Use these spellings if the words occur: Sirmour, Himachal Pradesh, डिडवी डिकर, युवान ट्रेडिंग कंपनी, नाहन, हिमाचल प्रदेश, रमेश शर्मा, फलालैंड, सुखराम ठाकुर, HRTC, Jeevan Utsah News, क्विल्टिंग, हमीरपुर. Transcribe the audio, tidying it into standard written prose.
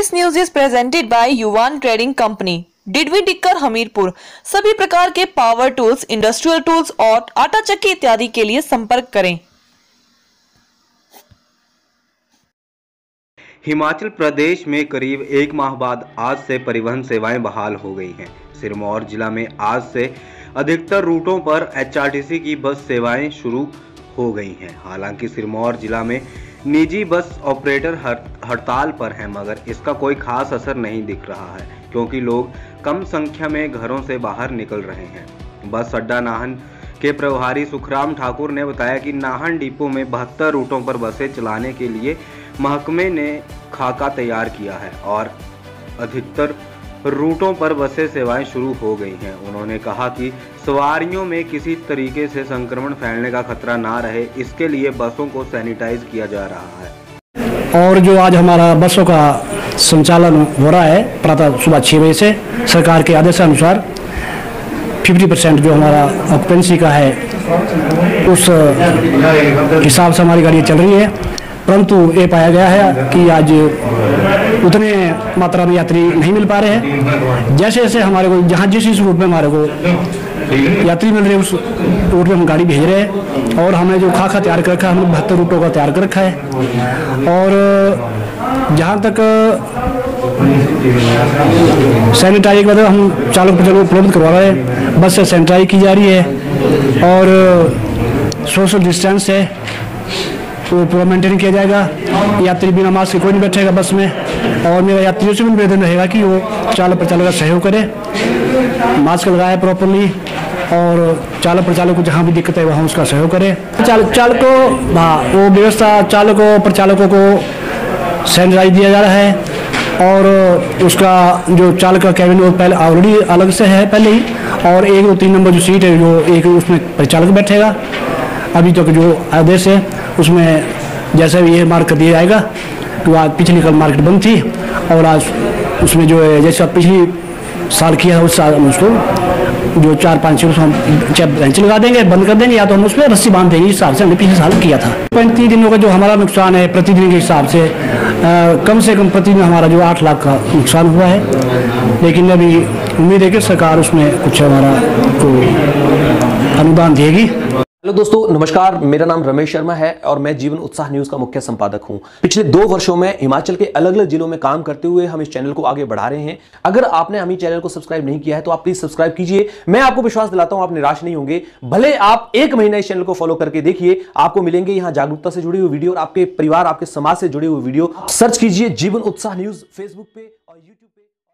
This news is presented by युवान ट्रेडिंग कंपनी, डिडवी डिकर हमीरपुर। सभी प्रकार के पावर टूल्स, इंडस्ट्रियल टूल्स और आटा चक्की इत्यादि के लिए संपर्क करें। हिमाचल प्रदेश में करीब एक माह बाद आज से परिवहन सेवाएं बहाल हो गई हैं। सिरमौर जिला में आज से अधिकतर रूटों पर HRTC की बस सेवाएं शुरू हो गई हैं। हालांकि सिरमौर जिला में निजी बस ऑपरेटर हड़ताल पर हैं, मगर इसका कोई खास असर नहीं दिख रहा है क्योंकि लोग कम संख्या में घरों से बाहर निकल रहे हैं। बस अड्डा नाहन के प्रभारी सुखराम ठाकुर ने बताया कि नाहन डिपो में 72 रूटों पर बसें चलाने के लिए महकमे ने खाका तैयार किया है और अधिकतर रूटों पर बसें सेवाएं शुरू हो गई हैं। उन्होंने कहा कि सवारियों में किसी तरीके से संक्रमण फैलने का खतरा ना रहे, इसके लिए बसों को सैनिटाइज किया जा रहा है। और जो आज हमारा बसों का संचालन हो रहा है प्रातः सुबह 6 बजे से सरकार के आदेशानुसार 50% जो हमारा ऑक्युपेंसी का है उस हिसाब से हमारी गाड़ियाँ चल रही है, परंतु ये पाया गया है कि आज उतने मात्रा में यात्री नहीं मिल पा रहे हैं। जैसे जैसे हमारे को जहाँ जिस रूट में हमारे को यात्री मिल रहे हैं उस रूट में हम गाड़ी भेज रहे हैं और हमने जो खाका तैयार कर रखा है, हमने 72 रूटों का तैयार कर रखा है। और जहाँ तक सैनिटाइज मतलब हम चालक प्रचालक उपलब्ध करवा रहे हैं, बस से सैनिटाइज की जा रही है और सोशल डिस्टेंस है वो पूरा मेंटेन किया जाएगा। यात्री बिना मास्क के कोई नहीं बैठेगा बस में। और मेरा यात्रियों से भी निवेदन रहेगा कि वो चालक प्रचालक का सहयोग करें, मास्क लगाए प्रॉपरली और चालक प्रचालक को जहाँ भी दिक्कत है वहाँ उसका सहयोग करें। चालकों वो व्यवस्था चालकों प्रचालकों को सैनिटाइज दिया जा रहा है और उसका जो चालक का कैबिन वो पहले ऑलरेडी अलग से है पहले ही, और 1 और 3 नंबर जो सीट है वो एक उसमें परिचालक बैठेगा। अभी तक जो आदेश है उसमें जैसे भी ये मार्क दिया जाएगा तो आज पिछली कल मार्केट बंद थी और आज उसमें जो है जैसा पिछली साल किया है उस साल हम उसको जो 4-5 हम बेंच लगा देंगे, बंद कर देंगे या तो हम उसमें रस्सी बांध देंगे। इस हिसाब से हमने पिछले साल किया था। 35 दिनों का जो हमारा नुकसान है प्रतिदिन के हिसाब से कम से कम प्रतिदिन हमारा जो 8 लाख का नुकसान हुआ है, लेकिन अभी उम्मीद है कि सरकार उसमें कुछ हमारा को अनुदान देगी। हेलो दोस्तों, नमस्कार। मेरा नाम रमेश शर्मा है और मैं जीवन उत्साह न्यूज़ का मुख्य संपादक हूं। पिछले 2 वर्षों में हिमाचल के अलग अलग जिलों में काम करते हुए हम इस चैनल को आगे बढ़ा रहे हैं। अगर आपने हमें चैनल को सब्सक्राइब नहीं किया है तो आप प्लीज सब्सक्राइब कीजिए। मैं आपको विश्वास दिलाता हूं आप निराश नहीं होंगे। भले आप 1 महीना इस चैनल को फॉलो करके देखिए, आपको मिलेंगे यहाँ जागरूकता से जुड़ी हुई वीडियो और आपके परिवार आपके समाज से जुड़ी हुई वीडियो। सर्च कीजिए जीवन उत्साह न्यूज़ फेसबुक पे और यूट्यूब पे।